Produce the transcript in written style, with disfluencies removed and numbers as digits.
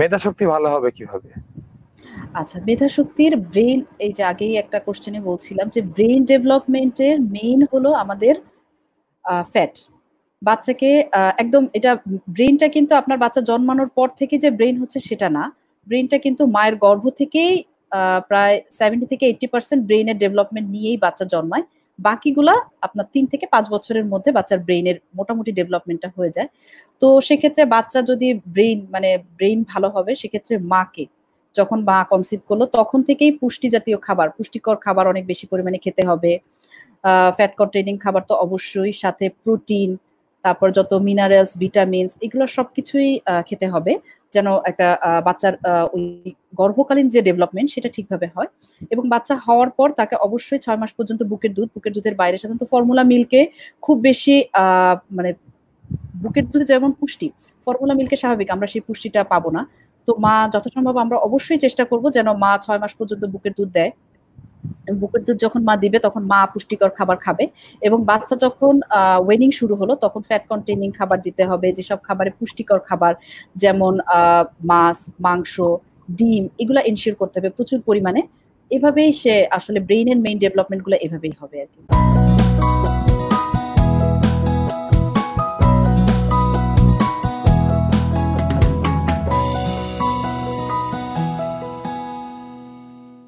মেধা শক্তি ভালো হবে কিভাবে? আচ্ছা, মেধা শক্তির ব্রেন, এই যে আগেই একটা কোশ্চেনে বলছিলাম যে ব্রেন ডেভেলপমেন্টের মেইন হলো আমাদের ফ্যাট। বাচ্চাকে একদম, এটা ব্রেনটা কিন্তু আপনার বাচ্চা জন্মানোর পর থেকে যে ব্রেন হচ্ছে সেটা না, ব্রেনটা কিন্তু মায়ের গর্ভ থেকেই প্রায় 70 থেকে 80% ব্রেনের ডেভেলপমেন্ট নিয়েই বাচ্চা জন্মায়। বাকিগুলা আপনার 3 থেকে 5 বছরের মধ্যে বাচ্চার ব্রেনের মোটামুটি ডেভেলপমেন্টটা হয়ে যায়। তো সেক্ষেত্রে বাচ্চা যদি ব্রেন ভালো হবে, সেক্ষেত্রে মাকে যখন মা কনসিভ করলো তখন থেকেই পুষ্টি জাতীয় খাবার, পুষ্টিকর খাবার অনেক বেশি পরিমাণে খেতে হবে, ফ্যাট কন্টেইনিং খাবার তো অবশ্যই, সাথে প্রোটিন, তারপর যত মিনারেলস, ভিটামিনস, এগুলো সবকিছুই খেতে হবে যেন একটা বাচ্চার ওই গর্ভকালীন যে ডেভেলপমেন্ট সেটা ঠিকভাবে হয়। এবং বাচ্চা হওয়ার পর তাকে অবশ্যই 6 মাস পর্যন্ত বুকের দুধের বাইরে সাধারণত ফর্মুলা মিল্কে খুব বেশি বুকের দুধে যেমন পুষ্টি ফর্মুলা মিল্কে স্বাভাবিক আমরা সেই পুষ্টিটা পাবো না। তো মা যত সম্ভব আমরা অবশ্যই চেষ্টা করব যেন মা 6 মাস পর্যন্ত বুকের দুধ দেয়। বুকের দুধ যখন মা দিবে তখন মা পুষ্টিকর খাবার খাবে, এবং বাচ্চা যখন ওয়েনিং শুরু হলো তখন ফ্যাট কন্টেইনিং খাবার দিতে হবে, যেসব খাবারে পুষ্টিকর খাবার যেমন মাছ, মাংস, ডিম, এগুলা এনশিওর করতে হবে প্রচুর পরিমাণে। এভাবেই সে আসলে ব্রেইনের মেইন ডেভেলপমেন্টগুলো এভাবেই হবে আর কি।